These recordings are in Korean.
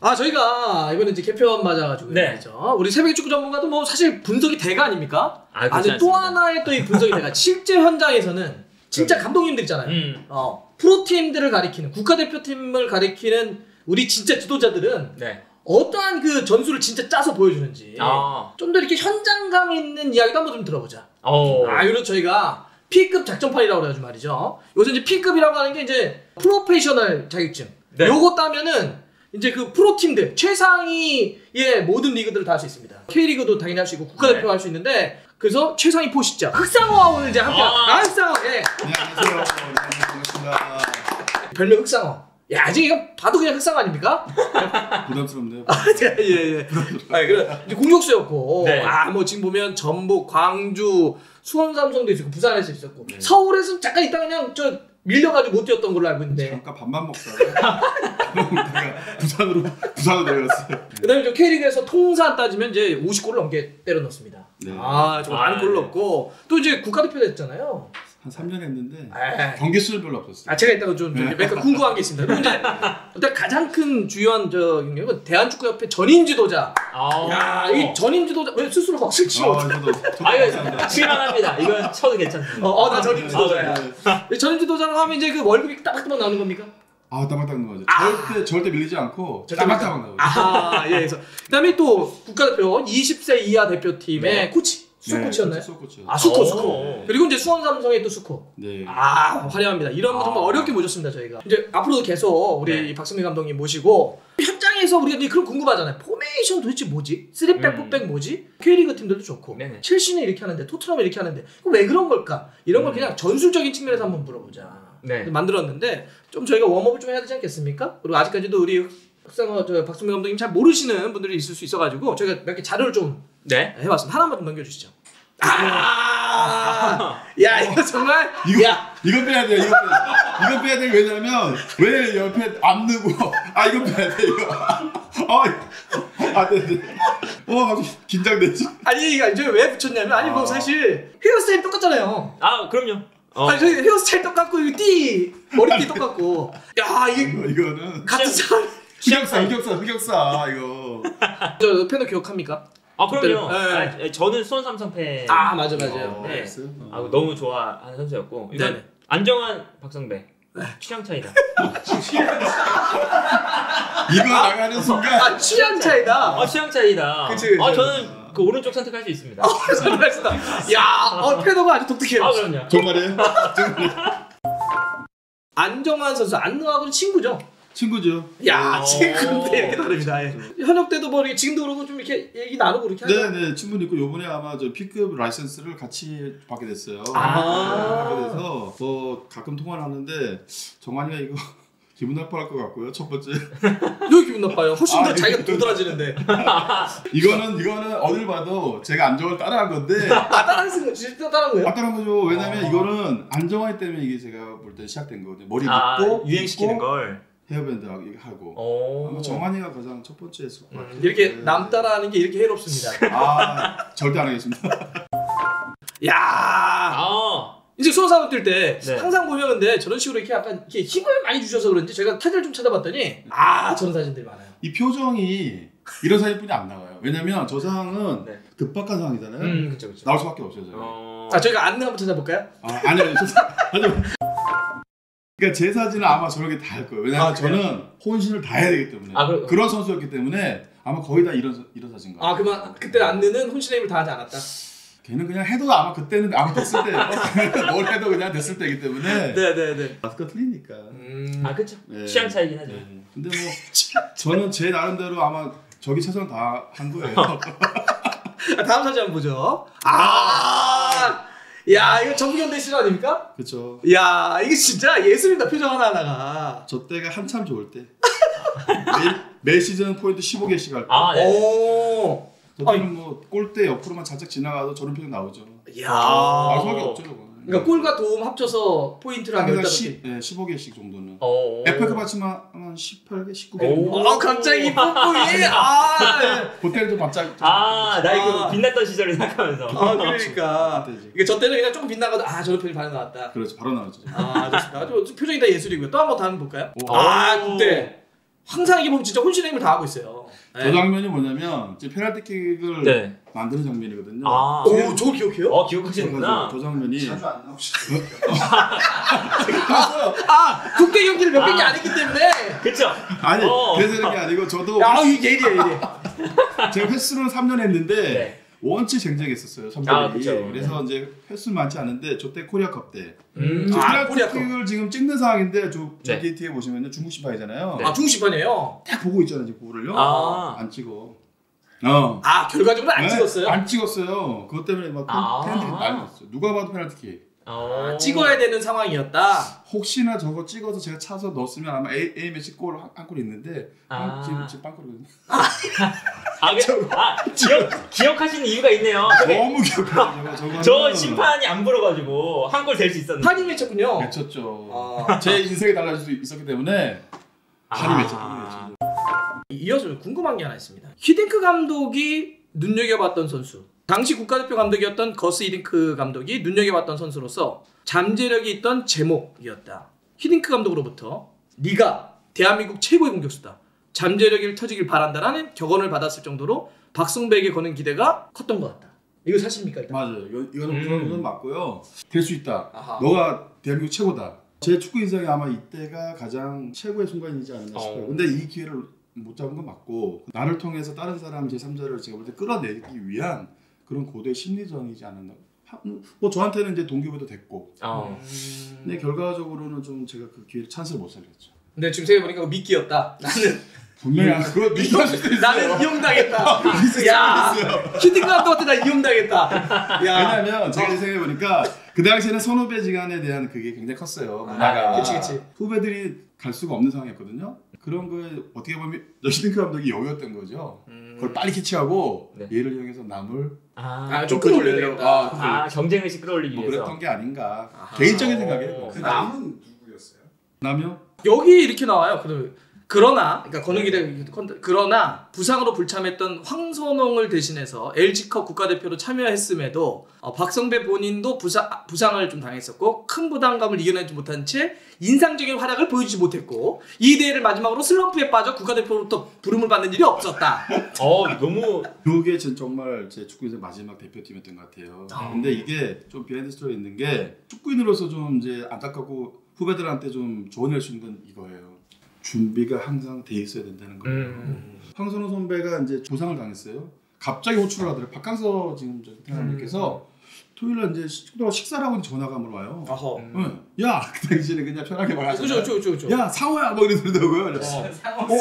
아, 저희가 이번에 이제 개편 맞아가지고. 네. 그렇죠? 우리 새벽 축구 전문가도 뭐 사실 분석이 대가 아닙니까? 아, 아니, 또 하나의 또 이 분석이 대가. 실제 현장에서는 진짜 감독님들 있잖아요. 프로팀들을 가리키는, 국가대표팀을 가리키는 우리 진짜 지도자들은. 네. 어떠한 그 전술을 진짜 짜서 보여주는지. 좀 더 이렇게 현장감 있는 이야기도 한번 좀 들어보자. 아, 요런 저희가 P급 작전판이라고 그래가지고 말이죠. 요새 이제 P급이라고 하는 게 이제 프로페셔널 자격증. 네. 요거 따면은 이제 그 프로팀들, 최상위의 모든 리그들을 다 할 수 있습니다. K리그도 당연히 할 수 있고, 국가대표 할 수 있는데, 그래서 최상위 포식자, 흑상어와 오늘 이제 함께, 흑상어, 예. 안녕하세요. 반갑습니다. 별명 흑상어. 야, 아직 이거 봐도 그냥 흑상어 아닙니까? 부담스럽네요. 아, 예, 예. 아니, 그래. 이제 공격수였고, 네. 아, 뭐 지금 보면 전북, 광주, 수원 삼성도 있었고, 부산에서 있었고, 네. 서울에서는 잠깐 있다 그냥 저 밀려가지고 못 뛰었던 걸로 알고 있는데. 잠깐 밥만 먹다가 부산으로 내려갔어요. 그다음에 K리그에서 통산 따지면 이제 50골을 넘게 때려 넣습니다. 네. 아, 정말 많은 골을 넣고 또 이제 국가대표 됐잖아요. 한 3년 했는데 경기 수는 별로 없었어요. 아, 제가 이따가 좀 약간 궁금한 게 있습니다. 근데 가장 큰 주요한 저 영역은 대한축구협회 전임 지도자. 야, 이 전임 지도자 왜 스스로 박수를 치고? 아, 실망합니다. 이건 쳐도 괜찮습니다. 나 전임 지도자야. 전임 지도자라고 하면 이제 그 월급이 따박따박 나오는 겁니까? 아, 따박따박 나오죠. 절대 밀리지 않고 따박따박 나오죠. 아, 예. 그래서 그다음에 또 국가대표 20세 이하 대표팀의 코치. 수코치였나요? 네, 수코치요. 아, 수코. 그리고 이제 수원 삼성의 또 수코. 네. 아, 화려합니다. 이런 거 정말 어렵게 모셨습니다, 저희가. 이제 앞으로도 계속 우리 박성배 감독님 모시고 현장에서 우리가 그런 궁금하잖아요. 포메이션 도대체 뭐지? 3백, 4백 뭐지? K리그 팀들도 좋고. 네네. 첼시는 이렇게 하는데, 토트넘은 이렇게 하는데. 그럼 왜 그런 걸까? 이런 걸 그냥 전술적인 측면에서 한번 물어보자. 네. 만들었는데 좀 저희가 웜업을 좀 해야 되지 않겠습니까? 그리고 아직까지도 우리 흑상어 박성배 감독님 잘 모르시는 분들이 있을 수 있어가지고 저희가 몇 개 자료를 좀 해봤습니다. 하나만 좀 넘겨주시죠. 야, 이거 정말 이거 빼야 돼요. 이거 빼야 돼요. 왜냐면 왜 옆에 안 넣고 이거 빼야 돼요. 긴장되지. 아니, 이거 왜 붙였냐면 뭐 사실 헤어스타일 똑같잖아요. 아, 그럼요. 아니, 저희 헤어스타일 똑같고 이거 머리띠 똑같고. 야, 이거는 같은 사람. 흑역사 이거. 저 팬도 기억합니까? 아, 그럼요. 네. 저는 수원 삼성 팬. 아, 맞아요. 네. 너무 좋아하는 선수였고. 일단 안정환, 박성배. 취향 차이다. 이거 나가는 순간. 아, 취향 차이다. 그치. 저는 그 오른쪽 선택할 수 있습니다. 야, 패너가 아주 독특해요. 아, 그럼요. 정말이에요? 안정환 선수, 안정환하고는 친구죠? 친구죠. 야, 친구인데 이렇게 다릅니다. 예. 현역 때도 뭐 이렇게 지금도 그러고 좀 이렇게 얘기 나누고 이렇게 하죠. 네네, 친분이 있고 요번에 아마 저 P급 라이선스를 같이 받게 됐어요. 그래서 뭐 가끔 통화를 하는데 정환이가 이거 기분 나빠할 것 같고요. 첫 번째. 왜 기분 나빠요? 훨씬 더 자기가 도드라지는데. 이거는 어딜 봐도 제가 안정환을 따라한 건데. 따라한 거예요? 따라한 거죠. 왜냐면 이거는 안정환 때문에 이게 제가 볼 때 시작된 거거든요. 머리 묶고 유행시키는 걸. 헤어밴드 하고 정환이가 가장 첫 번째 했을 것 같아요. 이렇게 남 따라하는 게 이렇게 해롭습니다. 아, 절대 안 하겠습니다. 야, 이제 수원사업 뛸 때 항상 보면 근데 저런 식으로 이렇게 약간 이렇게 힘을 많이 주셔서 그런지 제가 사진을 좀 찾아봤더니 저런 사진들이 많아요. 이 표정이 이런 사진뿐이 안 나와요. 왜냐면 저 상황은 급박한 상황이잖아요. 그쵸. 나올 수밖에 없어요. 저희가 안내 한번 찾아볼까요? 아니요. 그러니까 제 사진은 아마 저렇게 다 할 거예요. 왜냐면 저는 혼신을 다 해야 되기 때문에 그런 선수였기 때문에 아마 거의 다 이런 사진 같아요. 그러면 그때 안느는 혼신의 힘을 다하지 않았다? 걔는 그냥 해도 아마 그때는 아무 됐을 때 뭘 해도 그냥 됐을 때이기 때문에 네네네 마스크 틀리니까 그쵸. 취향 차이긴 하죠. 근데 뭐 저는 제 나름대로 아마 저기 최선을 다 한 거예요. 다음 사진 한번 보죠. 야, 이거 전북현대 시절 아닙니까? 그쵸. 야, 이게 진짜 예술이다, 표정 하나하나가. 저 때가 한참 좋을 때. 매 시즌 포인트 15개씩 할 때. 오. 저때는 뭐 골대 옆으로만 살짝 지나가도 저런 표정 나오죠. 이야. 나올 수밖에 없죠, 저거. 그러니까 골과 도움 합쳐서 포인트를 한 10, 네, 15개씩 정도는. FA컵 받지만 한 18개, 19개. 갑자기 뽀뽀이. 그때는 좀 갑자기. 나 이거 빛났던 시절을 생각하면서. 그러니까. 이게 저 때는 그냥 조금 빛나가도 저런 표정이 바로 나왔다. 그렇죠, 바로 나왔죠. 좋습니다. 표정이 다 예술이고요. 또 한 번 다음 볼까요? 그때. 항상 이게 보면 진짜 혼신의 힘을 다하고 있어요. 네. 저 장면이 뭐냐면 이제 페널티킥을 네. 만드는 장면이거든요. 아. 오, 저거 기억해요? 어, 기억하시는구나. 저 장면이 자주 안 나오시죠. 아, 국대 경기를 몇 경기 안 했기 때문에. 그렇죠. 아니, 그래서 이런 게 아니고 저도 아, 이게 예리해. 제가 횟수는 3년 했는데 네. 원치 쟁쟁했었어요. 3년이. 아, 그래서 네. 이제 횟수 많지 않은데 저때 코리아컵 때. 아, 코리아컵을 지금 찍는 상황인데 저 네. 뒤에 보시면 중국 심판이잖아요. 네. 아, 중국 심판이에요? 딱 보고 있잖아요, 지금 볼을요. 아. 안 찍어. 아, 결과적으로 안 네? 찍었어요? 안 찍었어요. 그것 때문에 막 팬들이 난리 났어요. 누가 봐도 페널티킥. 아, 찍어야 되는 상황이었다. 혹시나 저거 찍어서 제가 차서 넣었으면 아마 A 매치 골 한 골 있는데 지금 빵골이거든요. 기억하시는 이유가 있네요. 너무 기억하네요. 저 심판이 안 불어가지고 한 골 될 수 있었는데. 한이 맺혔군요. 맺혔죠. 아. 제 인생이 달라질 수 있었기 때문에 한이 맺혔군요. 이어서 궁금한 게 하나 있습니다. 히딩크 감독이 눈여겨봤던 선수. 당시 국가대표 감독이었던 거스 히딩크 감독이 눈여겨봤던 선수로서 잠재력이 있던 제목이었다. 히딩크 감독으로부터 네가 대한민국 최고의 공격수다. 잠재력이 터지길 바란다라는 격언을 받았을 정도로 박성배에게 거는 기대가 컸던 것 같다. 이거 사실입니까? 일단? 맞아요. 이거는 맞고요. 될 수 있다. 아하. 너가 대한민국 최고다. 제 축구 인생에 아마 이때가 가장 최고의 순간이지 않나 싶어요. 근데 이 기회를 못 잡은 건 맞고 나를 통해서 다른 사람 제3자를 제가 볼 때 끌어내기 위한 그런 고도의 심리전이지 않았나. 뭐 저한테는 이제 동기부여도 됐고. 근데 결과적으로는 좀 제가 그 기회를 찬스를 못 살렸죠. 근데 지금 생각해보니까 그거 미끼였다. 나는 분명히 그거 미끼였을 수도 있어요. 나는 이용당했다. 야, 히딩 감독한테 나 이용당했다. 왜냐면 제가 생각해보니까 그 당시에는 선후배지간에 대한 그게 굉장히 컸어요. 문화가. 그치. 후배들이 갈 수가 없는 상황이었거든요. 그런 거에 어떻게 보면 히딩크 감독이 여우였던 거죠. 그걸 빨리 캐치하고 네. 얘를 이용해서 남을 좀 끌어올리려고. 경쟁의식 끌어올리기 위해서. 뭐 그랬던 게 아닌가. 개인적인 생각이에요. 그 남은 누구였어요? 남이요? 여기 이렇게 나와요. 그러나 부상으로 불참했던 황선홍을 대신해서 LG컵 국가대표로 참여했음에도 박성배 본인도 부상을 좀 당했었고 큰 부담감을 이겨내지 못한 채 인상적인 활약을 보여주지 못했고 이 대회를 마지막으로 슬럼프에 빠져 국가대표로부터 부름을 받는 일이 없었다. 너무 그게 정말 제 축구에서 마지막 대표팀이었던 것 같아요. 근데 이게 좀 비하인드 스토리 있는 게 축구인으로서 좀 이제 안타깝고 후배들한테 좀 조언할 수 있는 건 이거예요. 준비가 항상 돼 있어야 된다는 거예요. 황선호 선배가 이제 부상을 당했어요. 갑자기 호출을 하더래요. 박항서 지금 대표님께서 토요일날 이제 식사를 하고 전화가 한번 와요. 야, 그 당시에는 그냥 편하게 말하잖아요. 그죠. 야, 상호야, 뭐 이런 소리더라고요. 상호라고.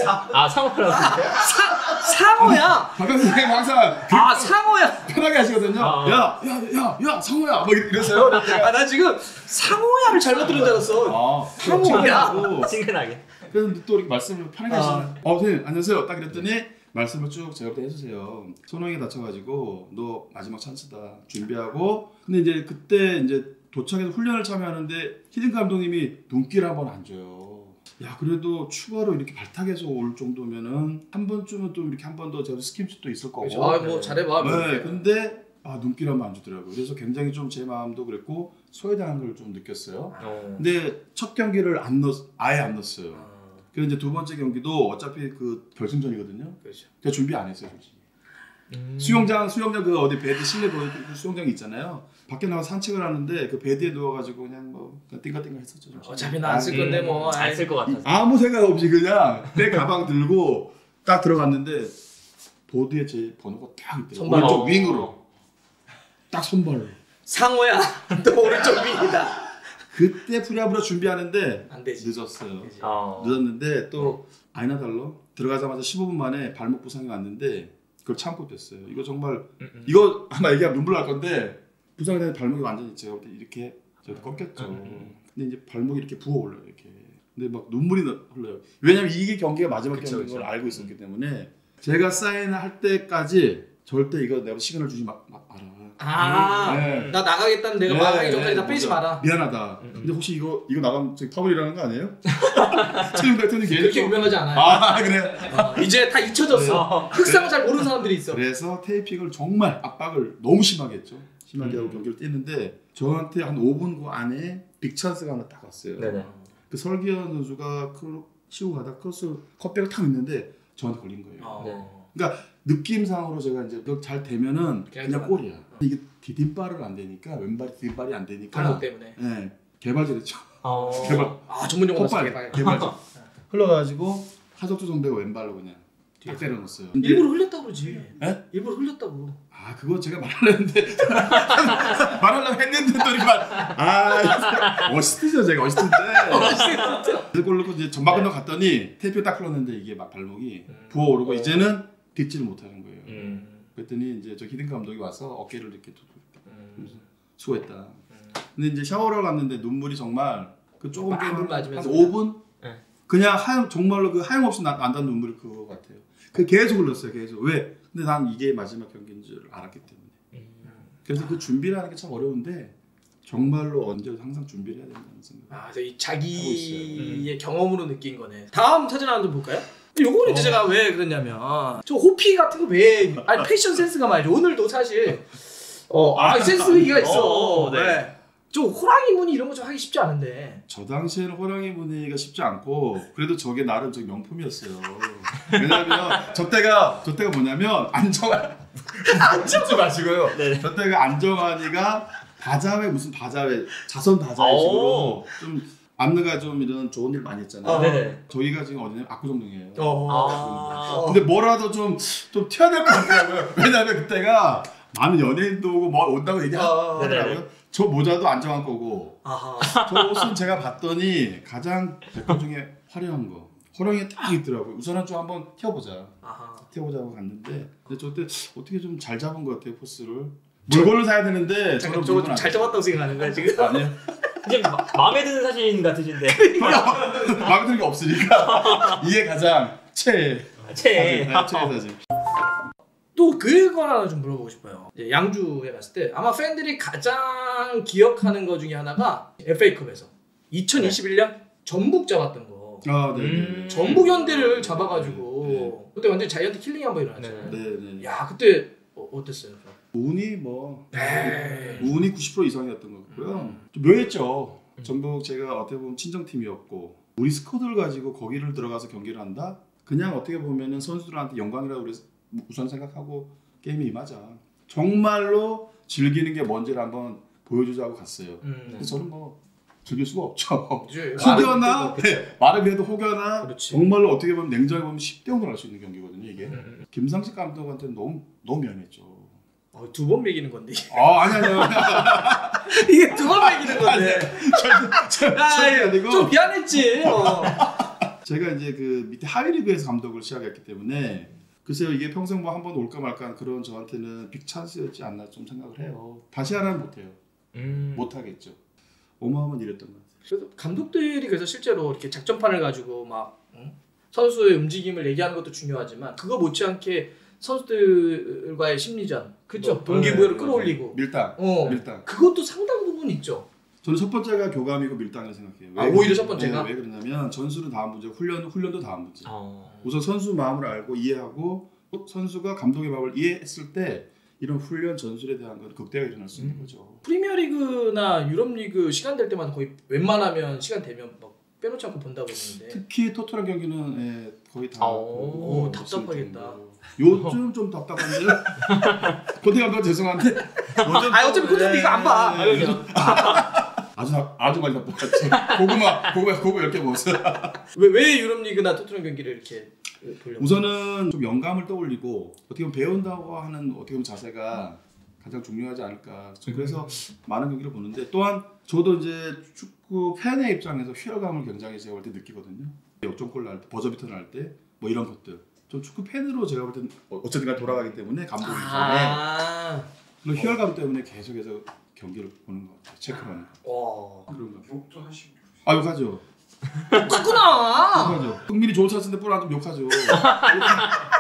상호야. 박항서 선생님 항상. 상호야. 편하게 하시거든요. 야, 상호야, 뭐 이랬어요. 나 지금 상호야를 잘못 들은 줄 알았어. 상호야. 친근하게. 그래서 또 이렇게 말씀을 편하게 하시는 선생님 안녕하세요 딱 그랬더니 말씀을 쭉 제가 해주세요. 손흥민이 다쳐가지고 너 마지막 찬스다 준비하고 근데 이제 그때 이제 도착해서 훈련을 참여하는데 히딩크 감독님이 눈길 한번 안 줘요. 야 그래도 추가로 이렇게 발탁해서 올 정도면은 한 번쯤은 또 이렇게 한 번 더 제가 스킨십도 있을 거고 뭐 잘해봐. 네 근데 눈길 한번 안 주더라고요. 그래서 굉장히 좀 제 마음도 그랬고 소외당한 걸 좀 느꼈어요. 근데 첫 경기를 아예 안 넣었어요. 그리고 이제 두 번째 경기도 어차피 그 결승전이거든요. 그렇죠. 제가 준비 안 했어요, 솔직히. 수영장 그 어디 베드 실내 수영장이 있잖아요. 밖에 나가 산책을 하는데 그 베드에 누워가지고 그냥 뭐 띵가띵가 했었죠. 어차피 나 안 쓸 건데 뭐 안 쓸 것 같아서. 아무 생각 없이 그냥 내 가방 들고 딱 들어갔는데 보드에 제 번호가 딱 있더라고요. 오른쪽 윙으로 딱 손발로. 상호야, 너 오른쪽 윙이다. 그때 부랴부랴 준비하는데 안 되지. 늦었어요. 늦었는데 또 아이나 달러 들어가자마자 15분 만에 발목 부상이 왔는데 그걸 참고 됐어요. 이거 정말 이거 아마 얘기하면 눈물 날 건데 부상에 대한 발목이 완전히 제가 이렇게 꺾였죠. 근데 이제 발목이 이렇게 부어올라요. 이렇게. 근데 막 눈물이 흘러요. 왜냐면 이게 경기가 마지막 경기인 걸 알고 있었기 때문에 제가 사인할 때까지 절대 이거 내가 시간을 주지 마라. 네. 나 나가겠다는 내가 말하기 전까지 다 빼지 마라. 미안하다. 근데 혹시 이거 나가면 파벌이라는 거 아니에요? 최종 대통령이 그렇게 유명하지 않아요. 그래. 이제 다 잊혀졌어. 흑상어 잘 모르는 사람들이 있어. 그래서 테이핑을 정말 압박을 너무 심하게 했죠. 심하게 하고 경기를 뛰는데 저한테 한 5분 그 안에 빅 찬스가 하나 딱 왔어요. 그 설기현 선수가 치고 가다 크로스 컵백을 탁 넣는데 저한테 걸린 거예요. 아, 네. 그러니까 느낌상으로 제가 이제 잘 되면은 그냥 골이야. 이게 디딤발을 안 되니까 왼발이 디딤발이 안 되니까 발목 때문에. 네, 개발질했죠. 아, 개발. 아, 전문 용어로 개발질. 흘러가지고 하석주 선배가 왼발로 그냥 딱 때려놨어요. 일부러 흘렸다고 그러지. 네? 일부러 흘렸다고. 아, 그거 제가 말하려는데 말하려고 했는데 또 이렇게 아, 어시스트죠. 제가 어시스트인데 어시스트. 골 넣고 이제 전반 끝나고 갔더니 테이프 딱 흘렀는데 이게 막 발목이 부어오르고 이제는 딛지를 못하는 거예요. 그랬더니 이제 저 히든 감독이 와서 어깨를 이렇게 두고 수고했다. 근데 이제 샤워를 갔는데 눈물이 정말 그 조금 한 5분? 네. 그냥 정말로 그 하염없이 난다는 눈물이 그거 같아요. 그 계속 흘렀어요, 계속. 왜? 근데 난 이게 마지막 경기인 줄 알았기 때문에. 그래서 그 준비를 하는 게 참 어려운데 정말로 언제 항상 준비를 해야 된다는 생각. 아, 이 자기의 경험으로 느낀 거네. 다음 사진 하나 좀 볼까요? 요거는 이제 제가 왜 그랬냐면 저 호피 같은 거 왜 아니 패션 센스가 말이죠. 오늘도 사실 센스 얘기가 있어. 네. 좀 호랑이 무늬 이런 거 좀 하기 쉽지 않은데. 저 당시에는 호랑이 무늬가 쉽지 않고 그래도 저게 나름 저 명품이었어요. 왜냐면 저 때가 뭐냐면 안정환 마시고요. 저 때가 안정환이가 바자회 자선 바자회식으로 좀 안느가 좀 이런 좋은 일 많이 했잖아요. 저희가 지금 어디냐면 압구정동이에요. 근데 뭐라도 좀 튀어야 될 것 같더라고요. 왜냐면 그때가 많은 연예인도 오고 뭐 온다고 얘기하더라고요. 저 모자도 안정한 거고 저 옷은 제가 봤더니 가장 백화 중에 화려한 거 호랑이 딱 있더라고요. 우선은 좀 한번 튀어보자. 튀어보자고 갔는데 근데 저 때 어떻게 좀 잘 잡은 것 같아요, 포스를. 물건을 사야 되는데 저는 저거 좀 잘 잡았다고 생각하는 거야 지금? 아니요. 이제 마음에 드는 사진 같으신데 마음에 드는 게 없으니까 이게 가장 최애 사진. 또 그걸 하나 좀 물어보고 싶어요. 양주에 갔을 때 아마 팬들이 가장 기억하는 거 중에 하나가 FA컵에서 2021년 전북 잡았던 거. 아, 네. 전북 현대를 잡아가지고 그때 완전 자이언트 킬링이 한번 일어났잖아요. 네. 야, 그때 어땠어요? 운이 운이 90% 이상이었던 것 같고요. 좀 묘했죠. 전북 제가 어떻게 보면 친정팀이었고 우리 스쿼드를 가지고 거기를 들어가서 경기를 한다? 그냥 어떻게 보면은 선수들한테 영광이라고 그래서 우선 생각하고 게임에 임하자. 정말로 즐기는 게 뭔지를 한번 보여주자고 갔어요. 근데 저는 즐길 수가 없죠. 혹여나 말은 그래도 혹여나 정말로 어떻게 보면 냉정히 보면 10대 0으로 할 수 있는 경기거든요 이게. 김상식 감독한테 너무 미안했죠. 두 번 매기는 건데. 아니야. 이게 두 번 매기는 건데. 좀 미안했지. 제가 이제 그 밑에 하위리그에서 감독을 시작했기 때문에 글쎄요 이게 평생 뭐 한 번 올까 말까 그런 저한테는 빅 찬스였지 않나 좀 생각을 해요. 다시 하라면 못해요. 못하겠죠. 어마어마한 일이었던 것 같아요. 그래서 감독들이 그래서 실제로 이렇게 작전판을 가지고 막 선수의 움직임을 얘기하는 것도 중요하지만 그거 못지않게 선수들과의 심리전, 그렇죠? 동기부여를 끌어올리고 밀당. 그것도 상당 부분 있죠. 저는 첫 번째가 교감이고 밀당을 생각해요. 오히려 첫 번째가? 왜 그러냐면 전술은 다음 문제, 훈련도 다음 문제. 우선 선수 마음을 알고 이해하고 선수가 감독의 마음을 이해했을 때 이런 훈련 전술에 대한 건 극대화가 일어날 수 있는 거죠. 프리미어리그나 유럽리그 시간 될 때마다 거의 웬만하면 시간 되면 막 빼놓지 않고 본다고 그러는데 특히 토트넘 경기는 거의 다 보고 답답하겠다. 요즘 좀 답답한데 고대 감독 죄송한데 어차피 고대는 이거 안 봐. 아주 많이 답답했지. 고구마 10개 먹었어. 왜 유럽리그나 토트넘 경기를 이렇게 보려고? 우선은 좀 영감을 떠올리고 어떻게 보면 배운다고 하는 어떻게 보면 자세가 가장 중요하지 않을까. 그래서 많은 경기를 보는데 또한 저도 이제 축구 팬의 입장에서 휘어감을 굉장히 제가 볼 때 느끼거든요. 역전골 날 때, 버저비터 날 때 뭐 이런 것들. 저 축구 팬으로 제가 볼 땐 어쨌든 돌아가기 때문에 감독 입장에 그런 희열감 때문에 계속해서 경기를 보는 것 같아요. 체크하는 거. 그런 거. 욕도 하시고. 아, 욕하죠. 똑같구나. 욕하죠. 흥민이 좋은 찬스인데 볼 안 되면 욕하죠.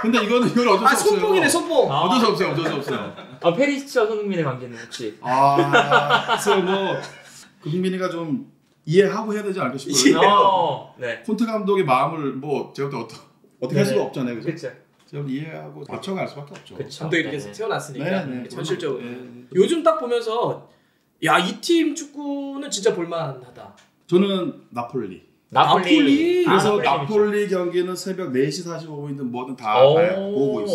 근데 이건 어쩔 수 없어요. 손뽕이네, 손뽕. 어쩔 수 없어요. 페리시치와 손흥민의 관계는 혹시? 그래서 그 흥민이가 좀 이해하고 해야 되지 않을까 싶어요. 콘테 감독의 마음을 제가 볼 때 어떻게 할 수가 없잖아요. 그렇죠. 이해하고 맞춰갈 수밖에 없죠. 감독이 이렇게 태어났으니까 현실적으로. 요즘 딱 보면서 야, 이 팀 축구는 진짜 볼만하다. 저는 나폴리. 나폴리. 그래서 나폴리 경기는 새벽 4시 45분이든 뭐든 다 보고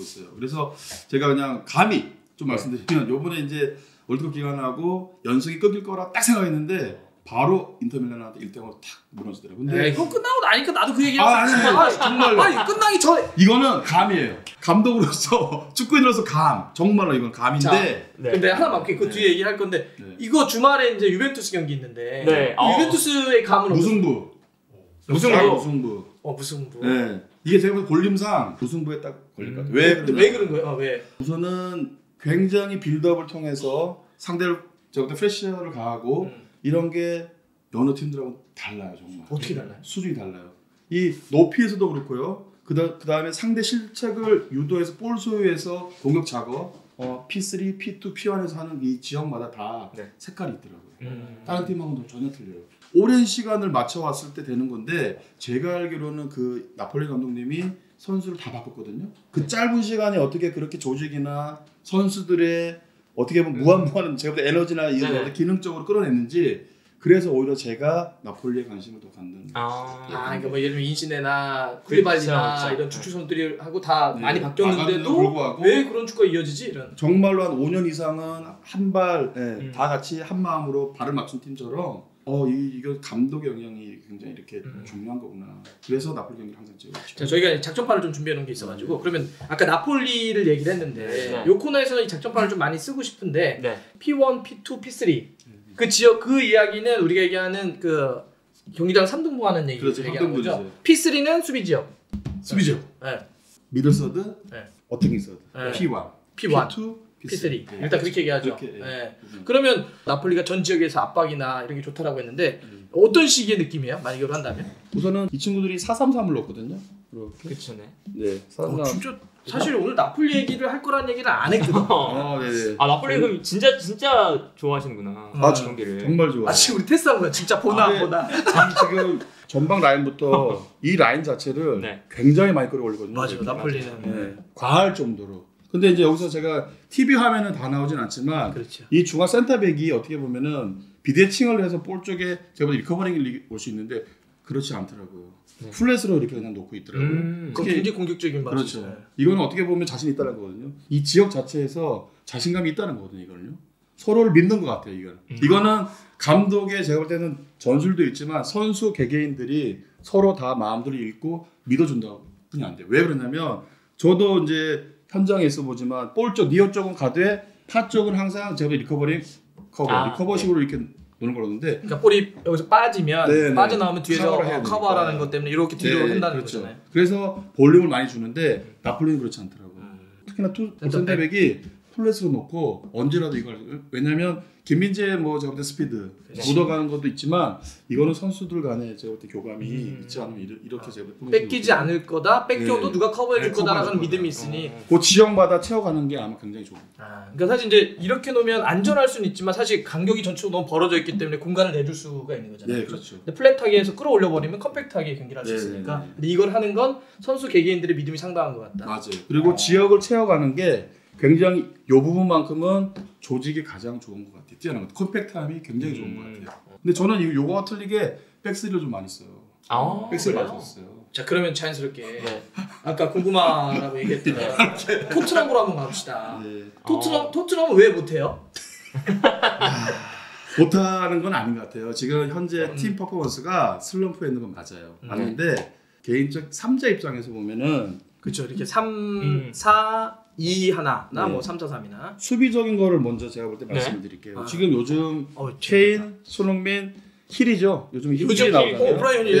있어요. 그래서 제가 그냥 감히 좀 말씀드리면 요번에 이제 월드컵 기간하고 연속이 끊길 거라 딱 생각했는데 바로 인터밀란한테 1대0으로 탁 무너지더라고요. 근데 이거 끝나고 나니까 나도 그 얘기를 정말 끝나기 전에 이거는 감이에요. 감독으로서 축구인으로서 감. 정말로 이건 감인데. 자, 네. 근데 하나만 그 뒤에 얘기할 건데 이거 주말에 이제 유벤투스 경기 있는데 유벤투스의 감은 무승부. 무승부. 무승부. 네. 이게 제가 보면 볼륨상 무승부에 딱 걸릴 것 같아요. 왜 그런 거예요? 우선은 굉장히 빌드업을 통해서 상대를 저부터 프레셔를 가하고 이런 게 여느 팀들하고 달라요, 정말. 어떻게 달라요? 수준이 달라요. 이 높이에서도 그렇고요. 그 다음에 상대 실책을 유도해서 볼 소유해서 공격 작업, P3, P2, P1에서 하는 이 지역마다 다 색깔이 있더라고요. 다른 팀하고는 전혀 틀려요. 오랜 시간을 맞춰왔을 때 되는 건데 제가 알기로는 그 나폴리 감독님이 선수를 다 바꿨거든요. 그 짧은 시간에 어떻게 그렇게 조직이나 선수들의 어떻게 보면 무한무한 제가 볼 때 에너지나 이런 기능적으로 끌어냈는지 그래서 오히려 제가 나폴리에 관심을 더 갖는 그러니까 뭐 예를 들면 인시네나 쿠리발리나 이런 축구 선수들이 하고 다 많이 바뀌었는데도 왜 그런 축구가 이어지지? 이런 정말로 한 5년 이상은 한 발 다 같이 한 마음으로 발을 맞춘 팀처럼 이거 감독의 영향이 굉장히 이렇게 중요한 거구나. 그래서 나폴리 경기를 항상 찍었죠. 자, 저희가 작전판을 좀 준비해 놓은 게 있어가지고 그러면 아까 나폴리를 얘기를 했는데 요 코너에서는 이 작전판을 좀 많이 쓰고 싶은데 P1, P2, P3 그 지역 그 이야기는 우리가 얘기하는 그 경기장 3등부 하는 얘기를 얘기하는 거죠. P3는 수비 지역. 수비 지역. 미들서드, 어택 서드. P1, P2, P3. 일단 그렇게 얘기하죠. 그러면 나폴리가 전 지역에서 압박이나 이런 게 좋다라고 했는데 어떤 식의 느낌이에요? 만약에 한다면? 우선은 이 친구들이 4-3-3을 넣었거든요. 그렇죠. 네. 진짜 사실 오늘 나폴리 얘기를 할 거란 얘기를 안 했거든. 나폴리 그럼 진짜 좋아하시는구나. 경기를. 정말 좋아. 지금 우리 테스트한 거야. 진짜 보나. 지금 전방 라인부터 이 라인 자체를 굉장히 많이 끌어올리거든요. 맞아요. 나폴리는 과할 정도로. 근데 이제 여기서 제가 TV 화면은 다 나오진 않지만 이 중앙 센터백이 어떻게 보면은 비대칭을 해서 볼 쪽에 제가 리커버링이 올 수 있는데 그렇지 않더라고요. 플랫으로 이렇게 그냥 놓고 있더라고요. 그럼 굉장히 공격적인 말이죠. 그렇죠. 이거는 어떻게 보면 자신이 있다는 거거든요. 이 지역 자체에서 자신감이 있다는 거거든요. 이거는요. 서로를 믿는 것 같아요. 이거는 감독의 제가 볼 때는 전술도 있지만 선수 개개인들이 서로 다 마음들을 읽고 믿어준다고 뿐이 안 돼요. 왜 그러냐면 저도 이제 현장에 있어 보지만 볼 쪽, 니어 쪽은 가되 파 쪽은 항상 제가 리커버링 커버, 리커버식으로 이렇게 노는 거였는데 그러니까 볼이 여기서 빠지면 빠져나오면 뒤에서 커버하라는 것 때문에 이렇게 뒤로 한다는 거잖아요. 그래서 볼륨을 많이 주는데 나폴리는 그렇지 않더라고요. 특히나 센터백이 플랫으로 놓고 언제라도 이걸 왜냐면 김민재 뭐 제가 볼 때 스피드 묻어가는 것도 있지만 이거는 선수들 간에 제가 볼 때 교감이 있지 않으면 이렇게 제가 볼 때 뺏기지 않을 거다 뺏겨도 누가 커버해줄 거다라는 믿음이 있으니 그 지역마다 채워가는 게 아마 굉장히 좋아요. 그러니까 사실 이제 이렇게 놓으면 안전할 수는 있지만 사실 간격이 전체로 너무 벌어져 있기 때문에 공간을 내줄 수가 있는 거잖아요. 네, 그렇죠. 근데 플랫하게 해서 끌어올려 버리면 컴팩트하게 경기를 할 수 있으니까 근데 이걸 하는 건 선수 개개인들의 믿음이 상당한 것 같다. 맞아요. 그리고 지역을 채워가는 게 굉장히 이 부분만큼은 조직이 가장 좋은 것 같아요. 뛰어난 것 같아요. 컴팩트함이 굉장히 좋은 것 같아요. 근데 저는 요거와 틀리게 백스리를 좀 많이 써요. 백스리 많이 썼어요. 자 그러면 자연스럽게 아까 궁금하다고 얘기했던 토트넘으로 한번 가봅시다. 토트넘은 왜 못해요? 못하는 건 아닌 것 같아요. 지금 현재 팀 퍼포먼스가 슬럼프에 있는 건 맞아요. 맞는데 개인적 3자 입장에서 보면은 그렇죠. 이렇게 3-4-2-1나 뭐 3-4-3이나 수비적인 거를 먼저 제가 볼 때 말씀드릴게요. 지금 요즘 케인, 손흥민, 힐이죠. 요즘 힐이 나오잖아요. 브라이언이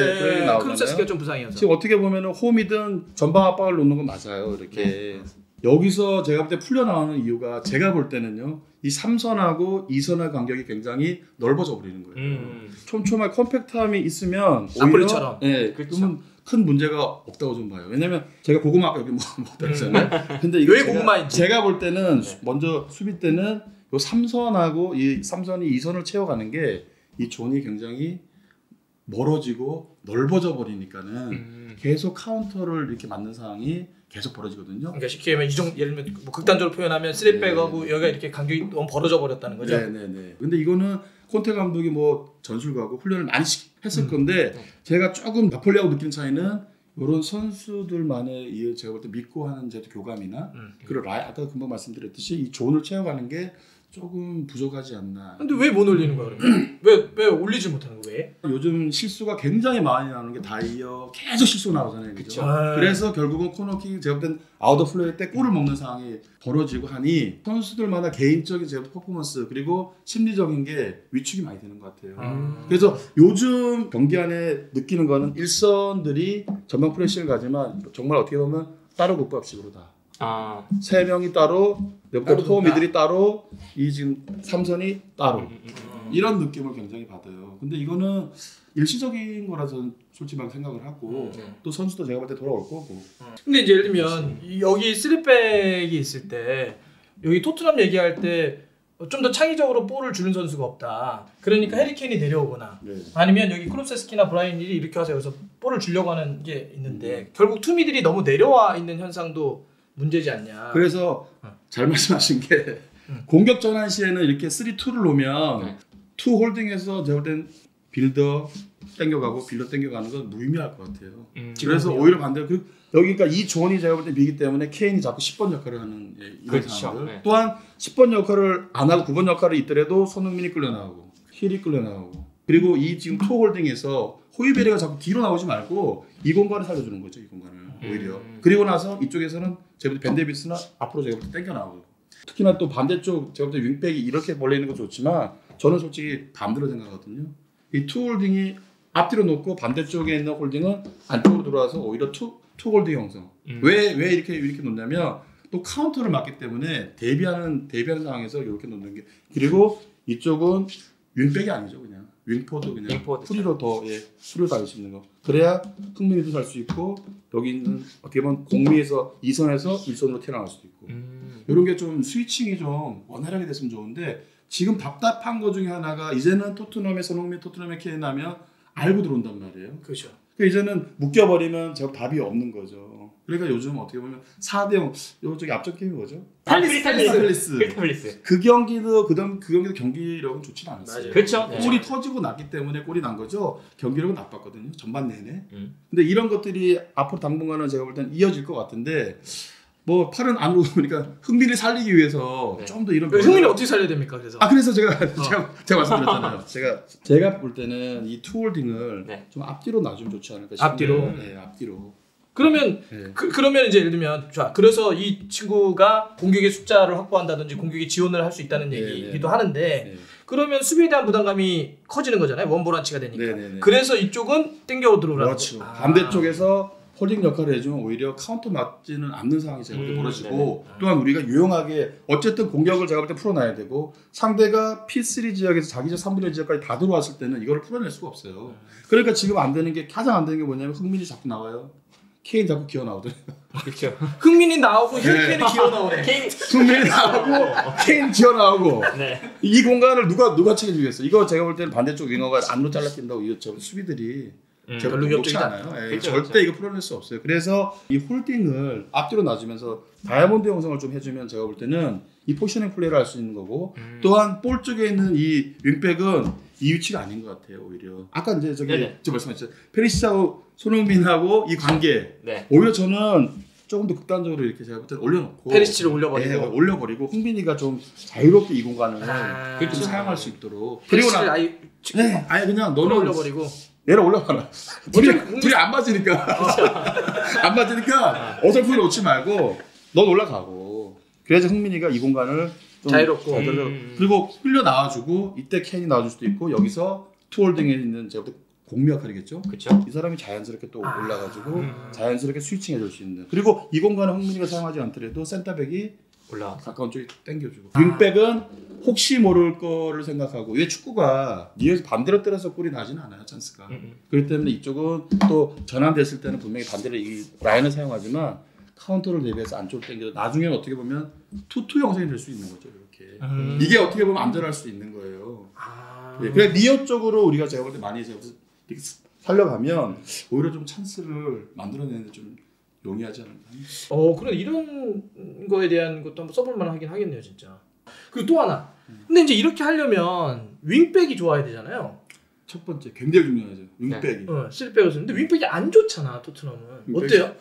크루세스가 좀 부상이어서 지금 어떻게 보면 홈이든 전방 압박을 놓는 건 맞아요. 이렇게 여기서 제가 볼 때 풀려나오는 이유가 제가 볼 때는요. 이 3선하고 2선의 간격이 굉장히 넓어져 버리는 거예요. 촘촘한 컴팩트함이 있으면 나폴리처럼 그러면 큰 문제가 없다고 좀 봐요. 왜냐면 제가 고구마 아까 여기 먹었잖아요. 근데 이거 왜 고구마인지 제가 볼 때는 먼저 수비 때는 요 3선하고 이 3선이 2선을 채워가는 게 이 존이 굉장히 멀어지고 넓어져 버리니까는 계속 카운터를 이렇게 맞는 상황이 계속 벌어지거든요. 그러니까 쉽게 얘기하면 예를 들면 뭐 극단적으로 표현하면 스리백하고 여기가 이렇게 간격이 너무 벌어져 버렸다는 거죠. 네네네. 근데 이거는 콘테 감독이 뭐 전술가고 훈련을 많이 했을 건데 제가 조금 나폴리하고 느끼는 차이는 이런 선수들만의 제가 볼 때 믿고 하는 제도 교감이나 그리고 아까 금방 말씀드렸듯이 이 존을 채워가는 게 조금 부족하지 않나. 근데 왜 못 올리는 거야 그러면? 왜 올리지 못하는 거야? 왜? 요즘 실수가 굉장히 많이 나오는 게 다이어 계속 실수가 나오잖아요. 그렇죠. 그래서 결국은 코너킥 제가 볼 땐 아웃 오브 플레이 때 골을 먹는 상황이 벌어지고 하니 선수들마다 개인적인 제가 퍼포먼스 그리고 심리적인 게 위축이 많이 되는 것 같아요. 그래서 요즘 경기 안에 느끼는 거는 일선들이 전방 프레싱을 가지만 정말 어떻게 보면 따로 국밥식으로 다. 세 명이 따로, 포미들이 따로, 이 지금 삼선이 따로 이런 느낌을 굉장히 받아요. 근데 이거는 일시적인 거라 저는 솔직히 생각을 하고 또 선수도 제가 볼 때 돌아올 거고. 근데 이제 예를 들면 여기 스리백이 있을 때 여기 토트넘 얘기할 때 좀 더 창의적으로 볼을 주는 선수가 없다. 그러니까 해리케인이 내려오거나 아니면 여기 크롭세스키나 브라인힐이 이렇게 와서 여기서 볼을 주려고 하는 게 있는데 결국 투미들이 너무 내려와 있는 현상도 문제지 않냐. 그래서 잘 말씀하신 게 공격 전환 시에는 이렇게 3-2를 놓으면 2 홀딩에서 제가 볼 땐 빌더 땡겨가고 빌더 땡겨가는 건 무의미할 것 같아요. 그래서 오히려 반대로 여기가 이 존이 제가 볼 때 미기 때문에 케인이 자꾸 10번 역할을 하는 이런 상황들 또한 10번 역할을 안 하고 9번 역할을 있더라도 손흥민이 끌려나오고 힐이 끌려나오고 그리고 이 지금 2 홀딩에서 호이베리가 자꾸 뒤로 나오지 말고 이 공간을 살려주는 거죠. 이 공간을 오히려. 그리고 나서 이쪽에서는 제가 볼 때 벤데비스나 앞으로 제가 볼 때 땡겨 나오고 특히나 또 반대쪽 제가 볼 때 윙백이 이렇게 몰려 있는 건 좋지만 저는 솔직히 반대로 생각하거든요. 이 투 홀딩이 앞뒤로 놓고 반대쪽에 있는 홀딩은 안쪽으로 들어와서 오히려 투 홀딩 형성. 왜 이렇게 놓냐면 또 카운터를 맞기 때문에 대비하는 상황에서 이렇게 놓는 게 그리고 이쪽은 윙백이 아니죠 그냥. 윙포도 그냥 프리로 더 수를 다닐 수 있는 거. 그래야 흥민이도 살 수 있고 여기 있는 어떻게 보면 공미에서 2선에서 1선으로 튀어나올 수도 있고 이런 게 좀 스위칭이 좀 원활하게 됐으면 좋은데 지금 답답한 거 중에 하나가 이제는 토트넘의 손흥민, 토트넘의 케인 하면 알고 들어온단 말이에요. 그렇죠. 그러니까 이제는 묶여버리면 제가 답이 없는 거죠. 그러니까 요즘 어떻게 보면 4대0 요쪽에 앞쪽 게임이 뭐죠? 필타필리스. 그 경기도 경기력은 좋진 않았어요. 그렇죠. 골이 터지고 났기 때문에 골이 난 거죠. 경기력은 나빴거든요. 전반 내내. 근데 이런 것들이 앞으로 당분간은 제가 볼 땐 이어질 것 같은데 뭐 팔은 안 오고 그러니까 흥민을 살리기 위해서 좀 더 이런 흥민을 어떻게 살려야 됩니까? 그래서 제가 말씀드렸잖아요. 제가 볼 때는 이 투홀딩을 좀 앞뒤로 놔주면 좋지 않을까 싶어요. 앞뒤로. 네, 앞뒤로. 그러면 그러면 이제 예를 들면 자 그래서 이 친구가 공격의 숫자를 확보한다든지 공격에 지원을 할 수 있다는 얘기이기도 하는데 그러면 수비에 대한 부담감이 커지는 거잖아요. 원보란치가 되니까. 그래서 이쪽은 땡겨 들어오라고. 그렇죠. 반대쪽에서 홀딩 역할을 해주면 오히려 카운터 맞지는 않는 상황이 제가 볼 때 벌어지고 또한 우리가 유용하게 어쨌든 공격을 제가 볼 때 풀어놔야 되고 상대가 P3 지역에서 자기 저 3분의 1 지역까지 다 들어왔을 때는 이걸 풀어낼 수가 없어요. 그러니까 지금 안 되는 게 가장 안 되는 게 뭐냐면 흥민이 자꾸 나와요. 케인 자꾸 기어 나오더래. 그렇죠. 흥민이 나오고 힐케인이 기어 나오래. 흥민이 나오고 케인 기어 나오고. 이 공간을 누가 책임지겠어? 이거 제가 볼 때는 반대쪽 윙어가 안으로 잘라 낀다고 이 수비들이 별로 높지 않아요. 절대 이거 풀어낼 수 없어요. 그래서 이 홀딩을 앞뒤로 놔주면서 다이아몬드 형성을 좀 해주면 제가 볼 때는 이 포지셔닝 플레이를 할 수 있는 거고 또한 볼 쪽에 있는 이 윙백은 이 위치가 아닌 것 같아요. 오히려 아까 이제 저기 말씀하셨죠. 페리시하고 손흥민하고 이 관계 오히려 저는 조금 더 극단적으로 이렇게 제가 볼 때 올려놓고 페리시를 올려버리고 흥민이가 좀 자유롭게 이 공간을 좀 사용할 수 있도록 페리시를 아예 그냥 너는 올려버리고 얘를 올려봐라. 둘이 안 맞으니까 안 맞으니까 어설프게 놓지 말고 넌 올라가고 그래야지 흥민이가 이 공간을 자유롭고 그리고 흘려 나와주고 이때 캔이 나와줄 수도 있고 여기서 투홀딩에 있는 제가 공미 역할이겠죠. 그렇죠. 이 사람이 자연스럽게 또 올라가지고 자연스럽게 스위칭해줄 수 있는 그리고 이 공간을 흥민이가 사용하지 않더라도 센터백이 올라 가까운 쪽에 당겨주고 윙백은 혹시 모를 거를 생각하고 왜 축구가 니에서 반대로 때려서 골이 나지는 않아요 찬스가. 그렇기 때문에 이쪽은 또 전환됐을 때는 분명히 반대로 이 라인을 사용하지만 카운터를 대비해서 안쪽으로 당겨서 나중에는 어떻게 보면 투투 형성이 될 수 있는 거죠. 이렇게 이게 어떻게 보면 안전할 수 있는 거예요. 그래 니어 쪽으로 우리가 제가 볼 때 많이 살려가면 오히려 좀 찬스를 만들어내는데 좀 용이하지 않나. 그런 이런 거에 대한 것도 한번 써볼 만하긴 하겠네요, 진짜. 그리고 또 하나. 근데 이제 이렇게 하려면 윙백이 좋아야 되잖아요. 첫 번째 굉장히 중요하죠. 윙백이. 네. 스리백을 쓰는데 윙백이 안 좋잖아, 토트넘은. 윙백. 어때요?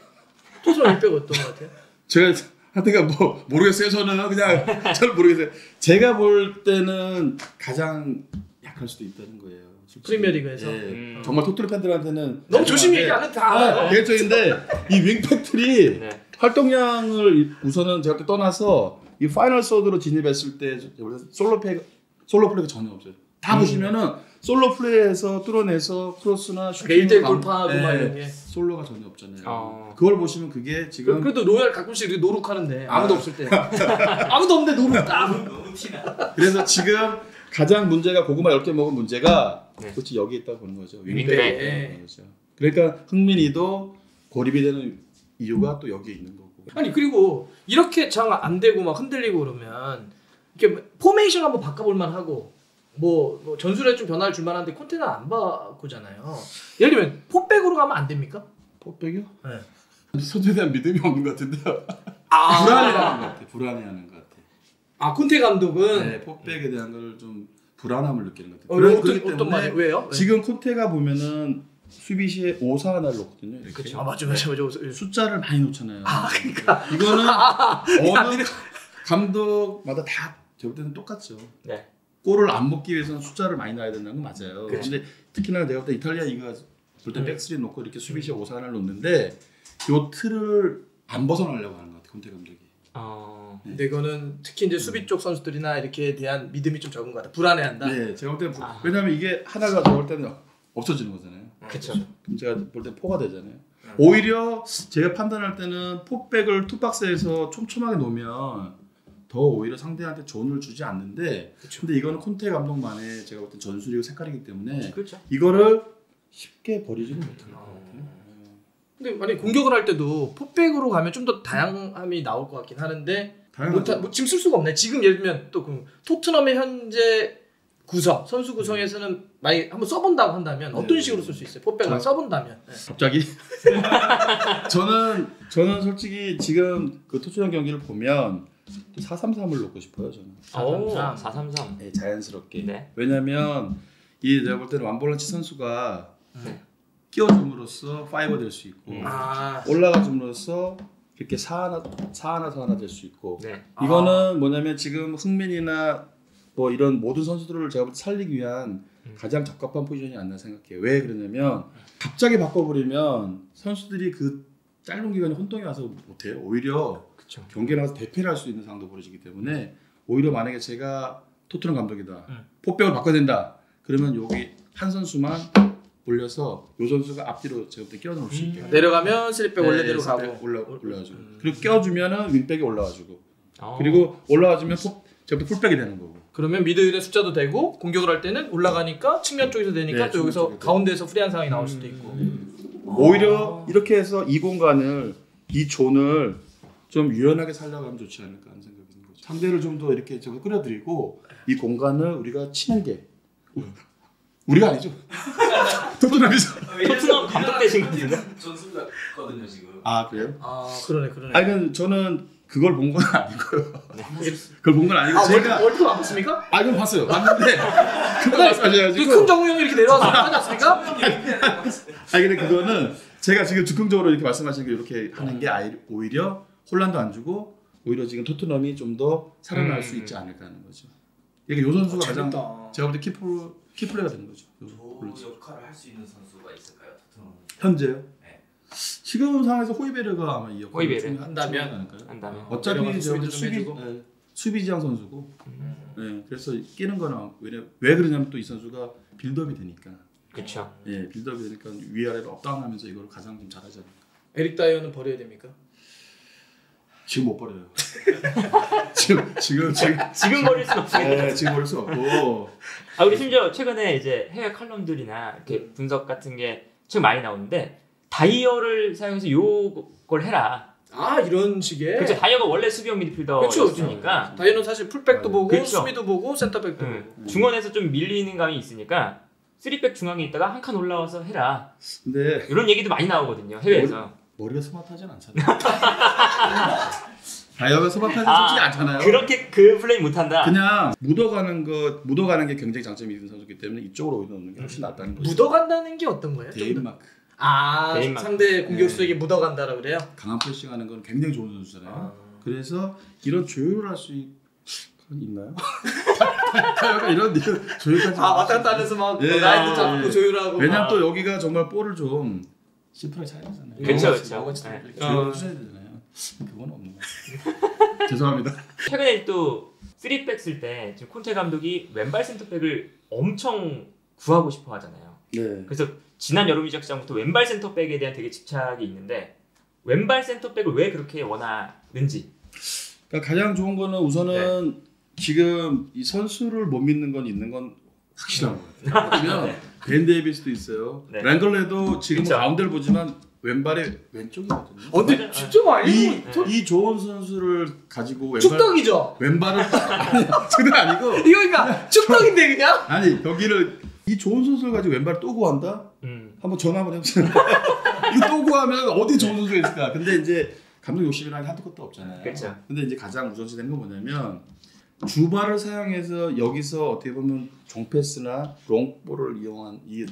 토트넘 윙백 어떤 것 같아요? 제가 하여튼간 뭐 모르겠어요. 저는 그냥 잘 모르겠어요. 제가 볼 때는 가장 약할 수도 있다는 거예요. 프리미어리그에서. 예, 정말 토트넘 팬들한테는 너무 조심히 얘기 안 해도 다 알아요. 계획적인데 이 윙백들이 네. 활동량을 우선은 제가 떠나서 이 파이널 서드로 진입했을 때 솔로 플레이가 전혀 없어요. 다 보시면은 솔로 플레이에서 뚫어내서 크로스나 슈팅, 돌파하고 막 이런 게 솔로가 전혀 없잖아요. 그걸 보시면 그게 지금 그래도 로얄 가끔씩 노룩하는데 아무도 없을 때 아무도 없는데 노룩 딱 너무 티나. 그래서 지금 가장 문제가 고구마 10개 먹은 문제가 그렇지 여기 있다고 보는 거죠. 윙백에 있다는 거죠. 그러니까 흥민이도 고립이 되는 이유가 또 여기에 있는 거고. 아니 그리고 이렇게 장 안 되고 막 흔들리고 그러면 이렇게 포메이션 한번 바꿔볼 만하고 뭐 전술에 좀 변화를 줄 만한데 콘테는 안 바꾸잖아요. 예를 들면 포백으로 가면 안 됩니까? 포백이요? 네. 선수에 대한 믿음이 없는 것 같은데요. 불안해하는 것 같아. 불안해하는 것 같아. 콘테 감독은 네, 포백에 대한 걸 좀 불안함을 느끼는 것 같아요. 어떤 말이에요? 왜요? 지금 콘테가 보면은 수비 시에 5-4-1을 놓거든요. 그렇죠. 맞죠. 숫자를 많이 놓잖아요. 그러니까 이거는 어느 감독마다 다 제볼 때는 똑같죠. 네. 골을 안 먹기 위해서는 숫자를 많이 놔야 된다는 건 맞아요. 그런데 특히나 내가 볼 때 이탈리아 이거 볼 때 백스리 놓고 이렇게 수비 시에 5-4-1을 놓는데 요 틀을 안 벗어나려고 하는 것 같아요, 콘테 감독이. 근데 이거는 특히 이제 수비 쪽 선수들이나 이렇게 대한 믿음이 좀 적은 것 같아요. 불안해한다. 네, 제가 볼 때는 왜냐하면 이게 하나가 나올 때는 없어지는 거잖아요. 그렇죠. 그럼 제가 볼 때 포가 되잖아요. 오히려 제가 판단할 때는 포백을 투박스에서 촘촘하게 놓으면 더 오히려 상대한테 조언을 주지 않는데 그쵸. 근데 이거는 콘테 감독만의 제가 볼 때 전술이고 색깔이기 때문에 그쵸. 이거를 쉽게 버리지는 못할 것 같아요. 근데 만약에 공격을 할 때도 포백으로 가면 좀 더 다양함이 나올 것 같긴 하는데 지금 쓸 수가 없네. 지금 예를 들면 또 그 토트넘의 현재 구성, 선수 구성에서는 만약에 한번 써본다고 한다면 어떤 식으로 쓸 수 있어요? 포백을 써본다면. 네. 갑자기? 저는 솔직히 지금 그 토트넘 경기를 보면 4-3-3을 놓고 싶어요. 저는. 4-3-3. 네, 자연스럽게. 네. 왜냐면 이 내가 볼 때는 완볼런치 선수가 끼워줌으로써 5가 될 수 있고 올라가줌으로써 이렇게 4-1-4-1 될 수 있고 네. 이거는 뭐냐면 지금 흥민이나 뭐 이런 모든 선수들을 제가 볼 때 살리기 위한 가장 적합한 포지션이 아니라 생각해요. 왜 그러냐면 갑자기 바꿔버리면 선수들이 그 짧은 기간에 혼동이 와서 못해요. 오히려 그쵸. 경기에 나가서 대패를 할 수 있는 상황도 벌어지기 때문에 오히려 만약에 제가 토트넘 감독이다. 포백을 바꿔야 된다. 그러면 여기 한 선수만 올려서 요 선수가 앞뒤로 제가 볼 때 끼워 넣을 수 있게 내려가면 스리백 원래대로 가고 올라와주고 그리고 끼워주면 윙백이 올라와주고 그리고 올라와주면 제가 볼 때 풀백이 되는 거고 그러면 미드의 숫자도 되고 공격을 할 때는 올라가니까 측면 쪽에서 되니까 네, 또 여기서 쪽에서. 가운데에서 프리한 상황이 나올 수도 있고 오히려 이렇게 해서 이 공간을 이 존을 좀 유연하게 살려가면 좋지 않을까 하는 생각이 드는 거죠. 상대를 좀 더 이렇게 좀 끌어들이고 이 공간을 우리가 친하게 우리가 아니죠. 토트넘이죠. 토트넘 감독 되신 분인데 전술가거든요 지금. 그래요? 그러네. 아니 저는 그걸 본 건 아니고요. 그걸 본 건 아니고 제가 월드컵 안 봤습니까? 그럼 봤어요. 봤는데 그큰 정우 형이 이렇게 내려와서 하지 않습니까? 근데 그거는 제가 지금 즉흥적으로 이렇게 말씀하시는 게 이렇게 하는 게 오히려 혼란도 안 주고 오히려 지금 토트넘이 좀 더 살아날 수 있지 않을까 하는 거죠. 이게 요 선수가 가장 제가 볼 때 키플레이가 되는 거죠. 저 역할을 할 수 있는 선수가 있을까요? 토트넘 현재요? 지금 상황에서 호이베르가 아마 이 역할을 한다면 어차피 저기 수비 지향 선수고 그래서 끼는 거는 왜 그러냐면 또 이 선수가 빌드업이 되니까 그렇죠. 빌드업이 되니까 위아래로 업다운하면서 이걸 가장 좀 잘하지 않을까. 에릭 다이어는 버려야 됩니까? 지금 못 버려요. 지금 버릴 순 없어요. 지금 버릴 수 없고. 우리 심지어 최근에 이제 해외 칼럼들이나 이렇게 분석 같은 게 지금 많이 나오는데. 다이어를 사용해서 요걸 해라. 이런 식의. 그렇죠. 다이어가 원래 수비형 미드필더였으니까. 다이어는 사실 풀백도 보고 그렇죠. 수비도 보고 센터백도 보고. 중원에서 좀 밀리는 감이 있으니까 쓰리백 중앙에 있다가 한 칸 올라와서 해라. 근데 이런 얘기도 많이 나오거든요. 해외에서. 머리가 스마트하진 않잖아요. 다이어가 스마트하진 솔직히 않잖아요. 그렇게 그 플레이 못한다. 그냥 묻어가는 거, 묻어가는 게 굉장히 장점이 있는 선수기 때문에 이쪽으로 오는 게 훨씬 낫다는 거죠. 묻어간다는 게 어떤 거예요? 데인마크. 아, 데인마크. 상대 공격수에게 네. 묻어간다라고 그래요? 강한 패싱하는 건 굉장히 좋은 선수잖아요. 그래서 이런 조율을 할 수 있나요? 이런 조율까지 왔다 갔다 하면서 막 예, 라인도 잡고 예. 조율하고 왜냐면 또 여기가 정말 볼을 좀 심플하게 차야 되잖아요. 그렇죠, 그렇죠. 조율을 해야 되잖아요. 그건 없는 것 같아요. 죄송합니다. 최근에 또 스리백 쓸 때 지금 콘테 감독이 왼발 센터백을 엄청 구하고 싶어 하잖아요. 네. 그래서 지난 여름 이적 시장부터 왼발 센터백에 대한 되게 집착이 있는데 왼발 센터백을 왜 그렇게 원하는지. 그러니까 가장 좋은 거는 우선은 네. 지금 이 선수를 못 믿는 건 있는 건 확실한 거예요. 왜냐면 벤 데이비스도 있어요. 네. 랭글레도 지금 가운데를 보지만 왼발의 왼쪽이거든요. 어, 근데 진짜 많이 이 좋은 선수를 가지고 축덕이죠. 왼발을 아니, 그건 아니고 이거 그러니까 축덕인데 그냥 아니 여기를 이 좋은 선수를 가지고 왼발을 또 구한다? 한번 전화 한번 해보세요. 이거 또 구하면 어디 좋은 선수가 있을까? 근데 이제 감독 욕심이랑 한두 것도 없잖아요. 그렇죠. 근데 이제 가장 우선시 되는 건 뭐냐면 주발을 사용해서 여기서 어떻게 보면 종패스나 롱볼을 이용한 이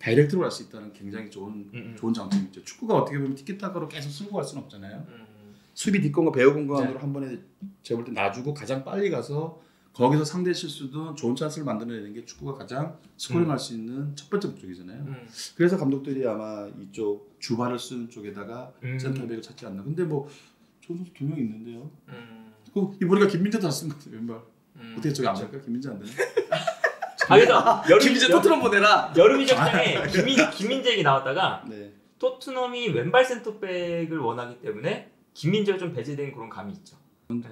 다이렉트로 갈 수 있다는 굉장히 좋은 장점이 있죠. 축구가 어떻게 보면 티키타카로 계속 쓰고 갈 수는 없잖아요. 수비 뒷공과 배후 공간으로 네. 한 번에 제볼 때 놔주고 가장 빨리 가서 거기서 상대 실수도 좋은 찬스를 만들어내는 게 축구가 가장 스코링할 수 있는 첫 번째 목적이잖아요. 그래서 감독들이 아마 이쪽 주발을 쓰는 쪽에다가 센터백을 찾지 않나. 근데 뭐 좋은 선수 두 명 있는데요. 이 머리가 김민재 다 쓴 것 같아 왼발. 어떻게 저기 안 될까? 김민재 안 되네. 아 그래서 김민재 토트넘 보내라. 여름 이적장에 김민재 얘기 나왔다가 네. 토트넘이 왼발 센터백을 원하기 때문에 김민재가 좀 배제된 그런 감이 있죠.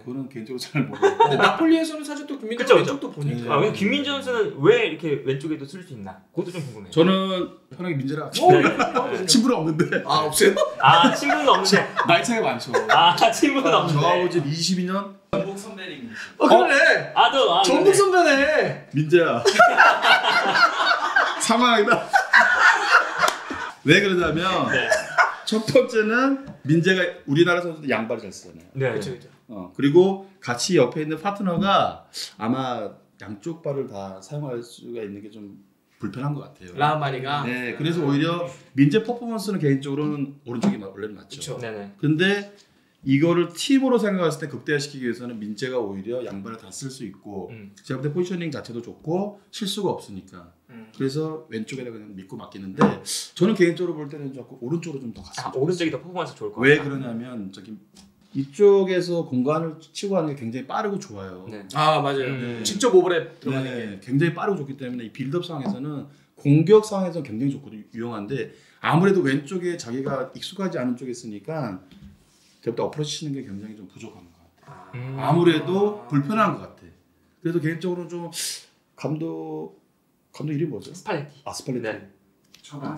그거는 개인적으로 잘 모르겠고 나폴리에서는 사실 또 김민재 왼쪽도 보니까 네. 아, 김민재 선수는 왜 이렇게 왼쪽에도 쓸 수 있나? 그것도 좀 궁금해요. 저는 편하게 민재라 친분은 없는데 아 없어요? 아 친분은 없는데 나이 차이가 많죠. 아 친분은 없는데 저하고 지금 22년 전북 선배님. 어 그래! 아도 전북 선배네! 민재야 사망이다. 왜 그러냐면 네. 첫 번째는 민재가 우리나라 선수들 양발을 잘 쓰잖아요. 네 그렇죠. 그리고 같이 옆에 있는 파트너가 아마 양쪽 발을 다 사용할 수가 있는 게 좀 불편한 것 같아요. 라마리가? 네, 그래서 오히려 민재 퍼포먼스는 개인적으로는 오른쪽이 원래는 맞죠. 그렇죠. 근데 이거를 팀으로 생각했을 때 극대화시키기 위해서는 민재가 오히려 양발을 다 쓸 수 있고 제가 볼 때 포지셔닝 자체도 좋고 실수가 없으니까 그래서 왼쪽에다 그냥 믿고 맡기는데 저는 개인적으로 볼 때는 자꾸 오른쪽으로 좀 더 갔어요. 아, 오른쪽이 더 퍼포먼스 좋을 것 같아요. 왜 그러냐면 저기 이쪽에서 공간을 치고 하는 게 굉장히 빠르고 좋아요. 네. 아 맞아요. 직접 오버랩 들어가는 게 굉장히 빠르고 좋기 때문에 이 빌드업 상황에서는 공격 상황에서는 굉장히 좋고 유용한데 아무래도 왼쪽에 자기가 익숙하지 않은 쪽에 있으니까 그때부터 어프로치 치는 게 굉장히 좀 부족한 것 같아요. 아무래도 불편한 것 같아. 그래서 개인적으로 좀 감독 이름이 뭐죠? 스팔레티. 아 스팔레티. 네. 전화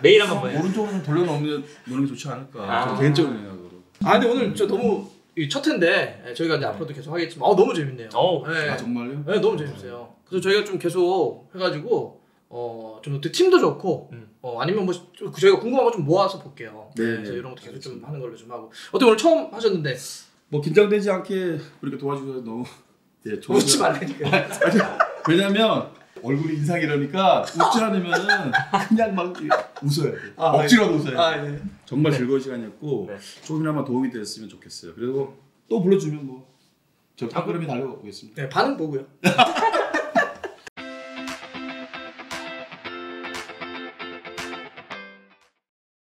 매일 한번 보내. 오른쪽으로 좀 돌려놓으면 노는 게 좋지 않을까. 개인적인 생각으로. 아 근데 오늘 저 너무 첫 회인데 저희가 이제 앞으로도 계속 하겠지만 너무 재밌네요. 네. 아 정말요? 네 너무 재밌어요. 그래서 저희가 좀 계속 해가지고 좀 어떻게 팀도 좋고 아니면 뭐 저희가 궁금한 거 좀 모아서 볼게요. 네. 그래서 이런 것도 계속 좀 하는 걸로 좀 하고. 어떻게 오늘 처음 하셨는데 뭐 긴장되지 않게 우리가 도와주셔서 너무 예 좋은. 웃지 말라니까. 왜냐면. 얼굴이 인상 이러니까 웃지 않으면은 그냥 막 웃어야 돼. 아, 억지로 웃어야 돼. 아, 네. 정말 네. 즐거운 시간이었고 네. 조금이나마 도움이 됐으면 좋겠어요. 그리고 또 불러주면 뭐 저 한 걸음이 달려오겠습니다. 네 반응 보고요.